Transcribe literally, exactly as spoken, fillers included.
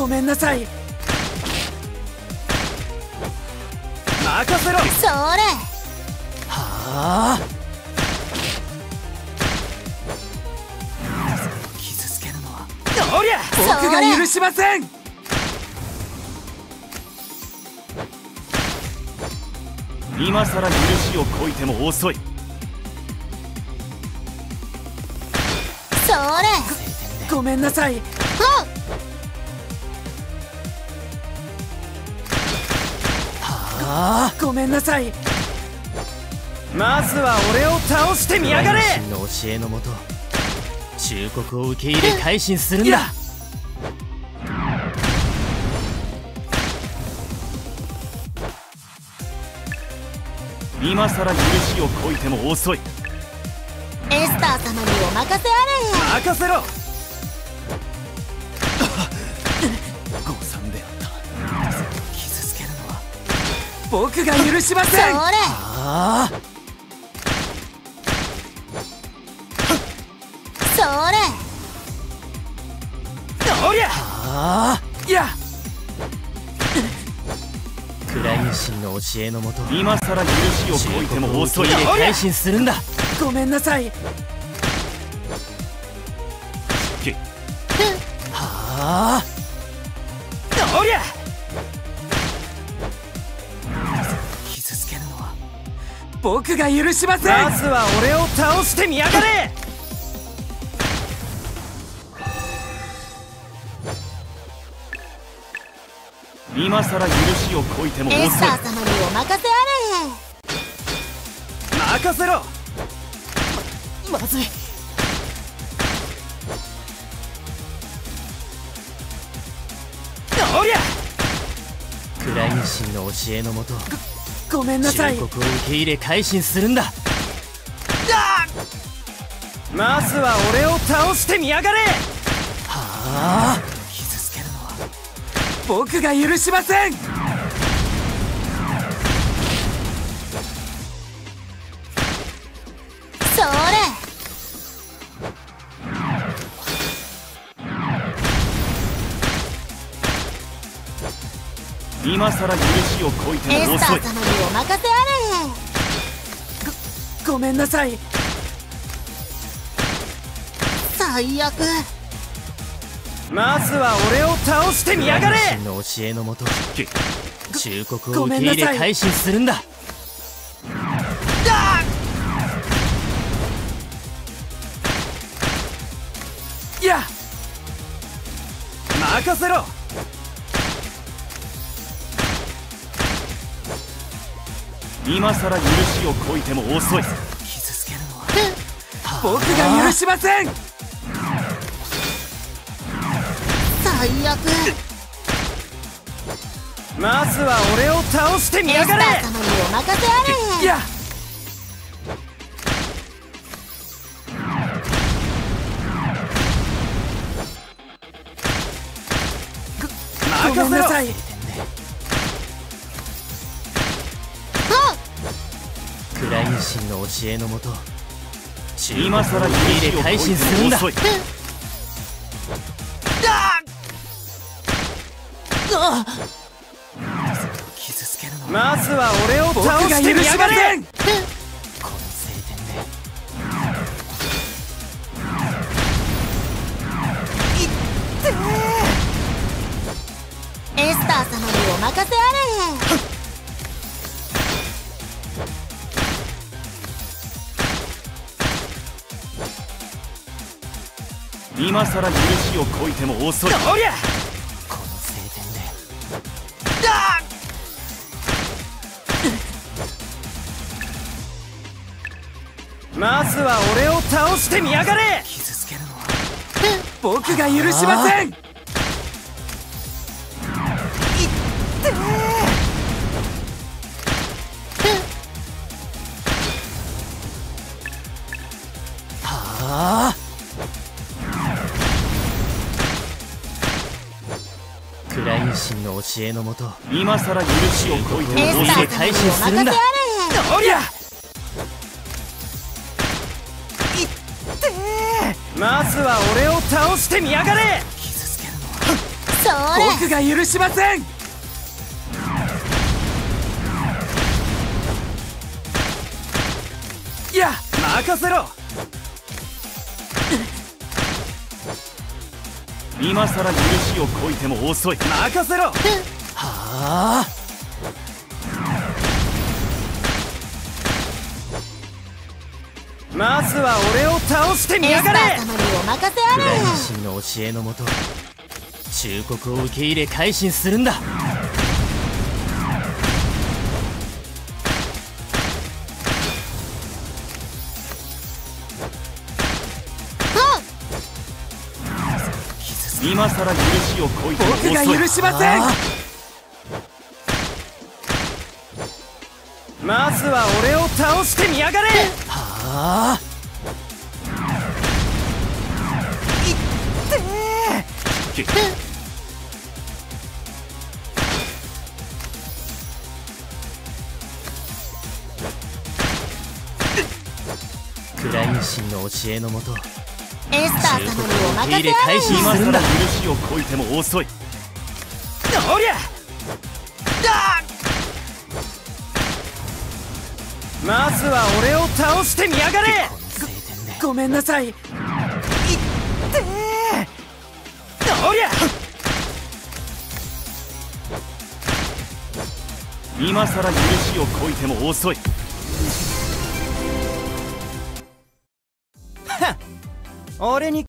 ごめんなさい。任せろ。それ。はあ。傷つけるのは。おりゃ。僕が許しません。今さら許しをこいても遅い。それ。ごめんなさい。はっ。ああ、ごめんなさい。まずは俺を倒してみやがれ。神の教えのもと、忠告を受け入れ改心するんだ。今さら許しをこいても遅い。エスター様にお任せあれ。任せろ。僕が許しません。それ。ああ。それ。おりゃ。ああ。いや。クライン神の教えのもと、今さら許しをこいても遅い。で改心するんだ。ごめんなさい。き。はあ。おりゃ。僕が許しません。まずは俺を倒してみやがれ。今さら許しをこいても遅い。エスター様にお任せあれ。任せろ。ま、まずい。おりゃ。クライン神の教えのもと、ごめんなさい。忠告を受け入れ改心するんだ。まずは俺を倒してみやがれ。はあ。傷つけるのは僕が許しません。それ。今さら許しをこいても遅い。お任せあれ。ご、ごめんなさい。最悪。まずは俺を倒してみやがれ。神の教えのもと、忠告を受け入れ改心するんだ。いや、任せろ。今さら許しをこいても遅い。傷つけるのは僕が許しません。最悪。まずは俺を倒してみやがれ。エスター様にお任せあれ。いや。ご、ごめんなさい。神の教えのもと、今さら受け入れ改心するんだ。傷つけるの。まずは俺を倒してみやがれ。この晴天で。いってー。エスター様にお任せあれ。今さら許しをこいても遅い。おりゃ。この晴天で。あっ。まずは俺を倒してみやがれ。傷つけるのは僕が許しません。いってー。はあ。神の教えのもと、今さら許しをこいても遅い。改心するんだ。おりゃ。いってー。まずは俺を倒してみやがれ。傷つけるのは僕が許しません。いや、任せろ。今さら許しをこいても遅い。任せろ。はあ。まずは俺を倒してみやがれ。エスパー様にお任せあれ。フランシーの教えのもと、忠告を受け入れ改心するんだ。今さら許しをこいても遅い。僕が許しません。まずは俺を倒してみやがれ。はあ。いってー。クライン神の教えのもと、エスター様にお任せあれ。今すぐ許しをこいても遅い。おりゃだ。まずは俺を倒してみやがれ。ご, ごめんなさい。いってー。おりゃ。今さら許しをこいても遅い。俺に